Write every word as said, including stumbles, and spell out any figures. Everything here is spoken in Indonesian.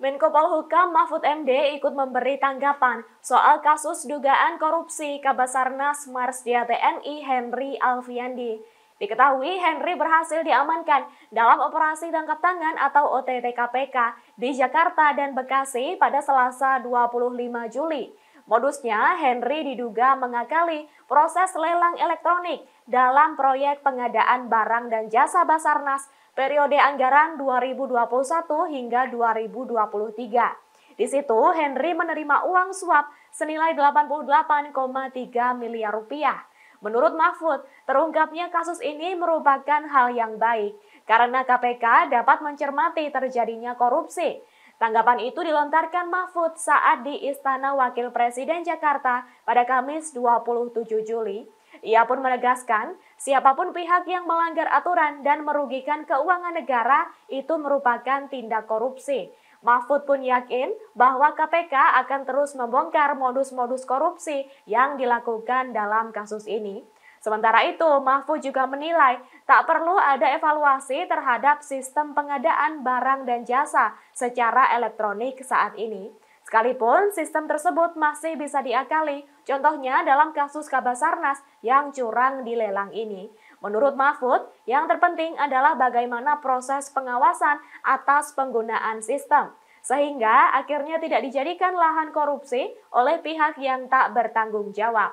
Menko Polhukam Mahfud M D ikut memberi tanggapan soal kasus dugaan korupsi Kabasarnas Marsdia T N I Henry Alfiandi. Diketahui Henry berhasil diamankan dalam operasi tangkap tangan atau O T T K P K di Jakarta dan Bekasi pada Selasa dua puluh lima Juli. Modusnya, Henry diduga mengakali proses lelang elektronik dalam proyek pengadaan barang dan jasa Basarnas periode anggaran dua ribu dua puluh satu hingga dua ribu dua puluh tiga. Di situ, Henry menerima uang suap senilai delapan puluh delapan koma tiga miliar rupiah. Menurut Mahfud, terungkapnya kasus ini merupakan hal yang baik karena K P K dapat mencermati terjadinya korupsi. Tanggapan itu dilontarkan Mahfud saat di Istana Wakil Presiden Jakarta pada Kamis dua puluh tujuh Juli. Ia pun menegaskan, siapapun pihak yang melanggar aturan dan merugikan keuangan negara itu merupakan tindak korupsi. Mahfud pun yakin bahwa K P K akan terus membongkar modus-modus korupsi yang dilakukan dalam kasus ini. Sementara itu, Mahfud juga menilai tak perlu ada evaluasi terhadap sistem pengadaan barang dan jasa secara elektronik saat ini. Sekalipun sistem tersebut masih bisa diakali, contohnya dalam kasus Kabasarnas yang curang di lelang ini. Menurut Mahfud, yang terpenting adalah bagaimana proses pengawasan atas penggunaan sistem, sehingga akhirnya tidak dijadikan lahan korupsi oleh pihak yang tak bertanggung jawab.